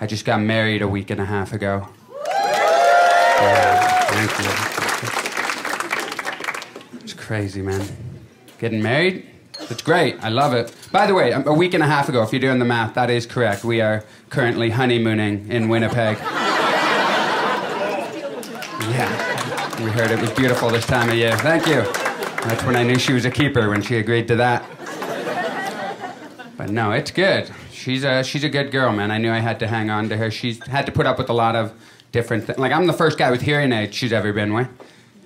I just got married a week and a half ago. Thank you. It's crazy, man. Getting married? It's great. I love it. By the way, a week and a half ago, if you're doing the math, that is correct. We are currently honeymooning in Winnipeg. Yeah. We heard it was beautiful this time of year. Thank you. That's when I knew she was a keeper, when she agreed to that. But no, it's good. She's a good girl, man. I knew I had to hang on to her. She's had to put up with a lot of different things. Like, I'm the first guy with hearing aids she's ever been with.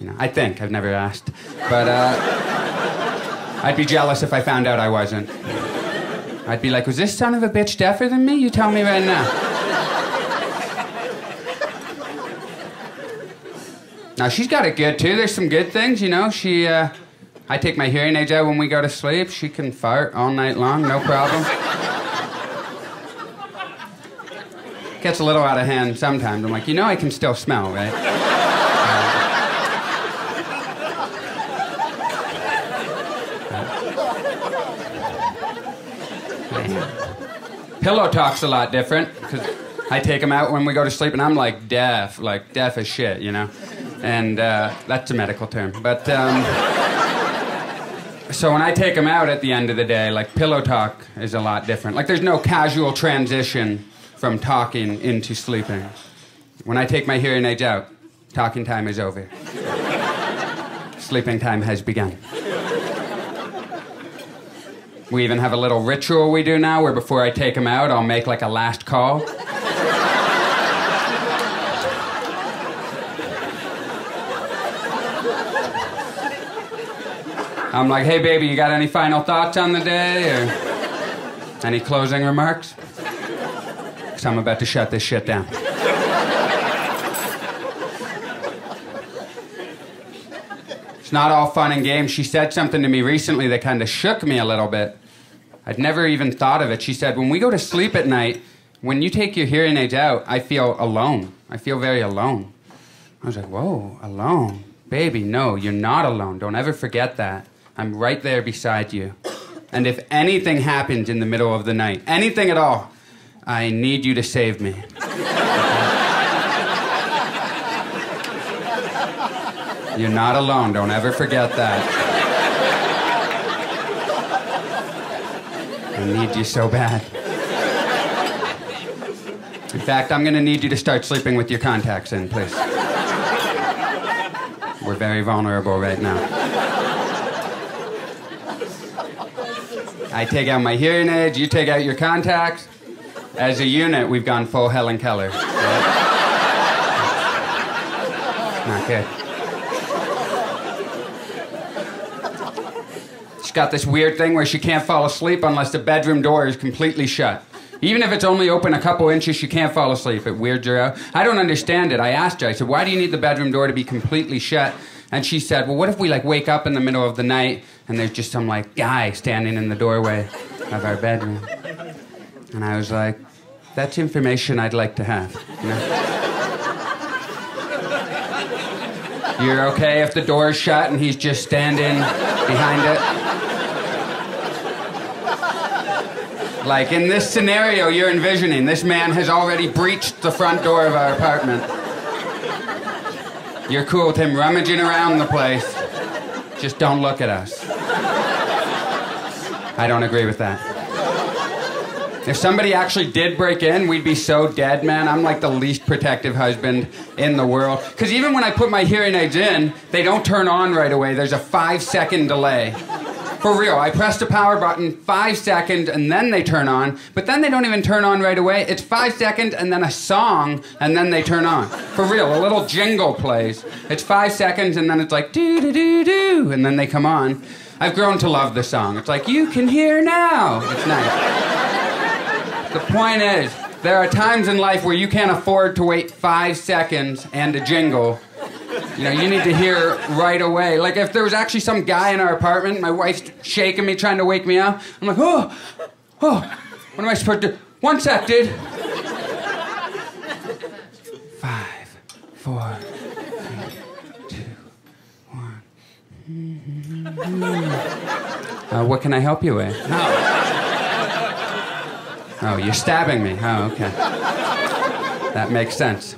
You know, I think. I've never asked. But I'd be jealous if I found out I wasn't. I'd be like, was this son of a bitch deafer than me? You tell me right now. Now, she's got it good, too. There's some good things, you know. She, I take my hearing aids out when we go to sleep. She can fart all night long, no problem. Gets a little out of hand sometimes. I'm like, you know I can still smell, right? Pillow talk's a lot different, because I take them out when we go to sleep, and I'm like deaf as shit, you know? And that's a medical term. But so when I take them out at the end of the day, like, pillow talk is a lot different. Like, there's no casual transition from talking into sleeping. When I take my hearing aids out, talking time is over. Sleeping time has begun. We even have a little ritual we do now where before I take them out, I'll make like a last call. I'm like, hey, baby, you got any final thoughts on the day? Or any closing remarks? Because I'm about to shut this shit down. It's not all fun and games. She said something to me recently that kind of shook me a little bit. I'd never even thought of it. She said, when we go to sleep at night, when you take your hearing aids out, I feel alone. I feel very alone. I was like, whoa, alone? Baby, no, you're not alone. Don't ever forget that. I'm right there beside you. And if anything happens in the middle of the night, anything at all, I need you to save me. You're not alone. Don't ever forget that. I need you so bad. In fact, I'm going to need you to start sleeping with your contacts in, please. We're very vulnerable right now. I take out my hearing aids, you take out your contacts. As a unit, we've gone full Helen Keller. Right? Not good. She's got this weird thing where she can't fall asleep unless the bedroom door is completely shut. Even if it's only open a couple inches, she can't fall asleep. It weirds her out. I don't understand it. I asked her, I said, why do you need the bedroom door to be completely shut? And she said, well, what if we, like, wake up in the middle of the night and there's just some, like, guy standing in the doorway of our bedroom? And I was like, that's information I'd like to have. You know? You're okay if the door's shut and he's just standing behind it? Like, in this scenario you're envisioning, this man has already breached the front door of our apartment. You're cool with him rummaging around the place. Just don't look at us. I don't agree with that. If somebody actually did break in, we'd be so dead, man. I'm like the least protective husband in the world. Because even when I put my hearing aids in, they don't turn on right away. There's a 5-second delay. For real, I press the power button, 5 seconds, and then they turn on. But then they don't even turn on right away. It's 5 seconds, and then a song, and then they turn on. For real, a little jingle plays. It's 5 seconds, and then it's like, do-do-do-do, and then they come on. I've grown to love the song. It's like, you can hear now. It's nice. The point is, there are times in life where you can't afford to wait 5 seconds and a jingle. You know, you need to hear right away. Like, if there was actually some guy in our apartment, my wife's shaking me, trying to wake me up. I'm like, oh, what am I supposed to do? 1 sec, dude. 5, 4, 3, 2, 1. What can I help you with? No. Oh, you're stabbing me. Oh, okay. That makes sense.